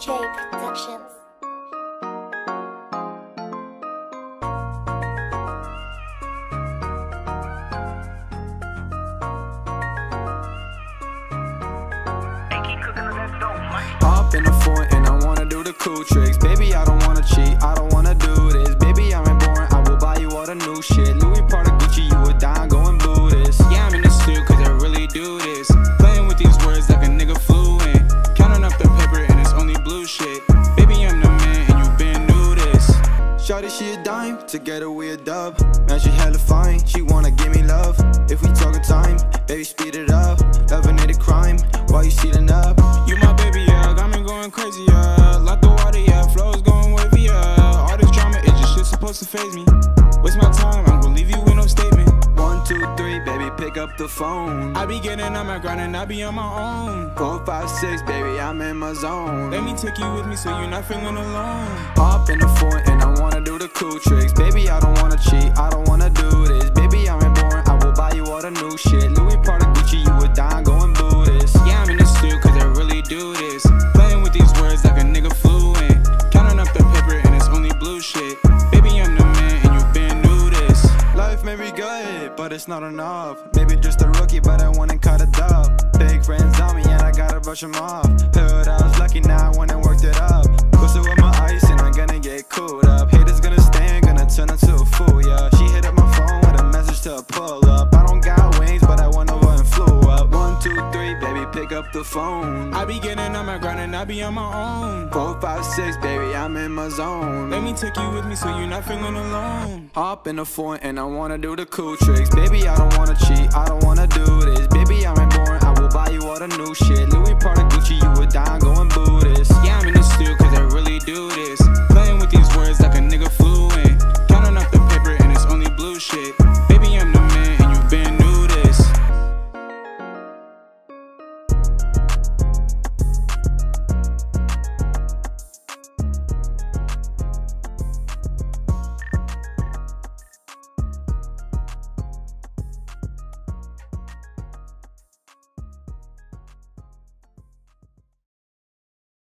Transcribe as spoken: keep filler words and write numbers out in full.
Jay Productions. Up in the fort and I wanna do the cool tricks. Baby, I don't wanna cheat, I don't wanna do this. Baby, I'm reborn, I will buy you all the new shit. Louis Prada, Gucci, you a dime, go and blue this. Yeah, I'm in the suit cause I really do this. Playing with these words like a nigga fluent. Counting up the paper and it's only blue shit. Baby, I'm the man and you been new this. Shawty, she a dime, together we a dub. Man, she hella fine, she wanna give me love. If we talkin' time, baby, speed it up. Loving it a crime, while you seating up. You my baby, yeah, got me going crazy, yeah. Like the water, yeah, flow's going wavy, yeah. All this drama, it just shit supposed to phase me. Waste my time, I'm gonna leave you with no statement. One, two, three, baby, pick up the phone. I be getting on my grind and I be on my own. Four, five, six, baby, I'm in my zone. Let me take you with me so you're not feeling alone. Hop in the fort and I wanna do the cool tricks. Baby, I don't wanna cheat, I don't wanna do this. Baby, I'm reborn, I will buy you all the new shit. Louis Prada, Gucci, you a dime, go and blue this. Yeah, I'm in the suit cause I really do this. Playing with these words like a nigga fluent. Counting up the paper and it's only blue shit. Baby, I'm the man and you've been new this. Life may be good, but it's not enough. Maybe just a rookie, but I went and caught a dub. Big friends on me and I gotta brush them off. Heard I was lucky, now I went and worked it up. Boosted with my ice and I'm gonna get cooled up. Haters gonna stand, gonna turn into a fool, yeah. She hit up my phone with a message to a pull up. I don't got wings, but I went over and flew up. One, two, three, baby, pick up the phone. I be getting on my grind and I be on my own. Four, five, six, baby, I'm in my zone. Let me take you with me so you're not feeling alone. Hop in the fort and I wanna do the cool tricks. Baby, I don't wanna cheat, I don't wanna do this.